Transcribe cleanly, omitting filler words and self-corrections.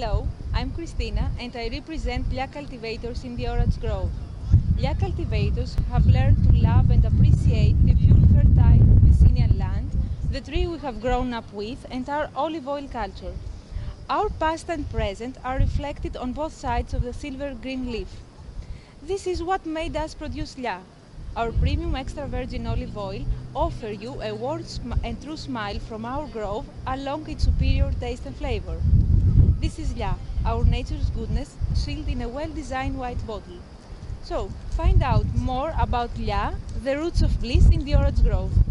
Hello, I'm Christina and I represent LIÁ Cultivators in the Orange Grove. LIÁ Cultivators have learned to love and appreciate the pure fertile Messinian land, the tree we have grown up with, and our olive oil culture. Our past and present are reflected on both sides of the silver-green leaf. This is what made us produce LIÁ. Our premium extra virgin olive oil offers you a warm and true smile from our grove along its superior taste and flavor. This is LIÁ, our nature's goodness, sealed in a well-designed white bottle. So, find out more about LIÁ, the roots of bliss in the Orange Grove.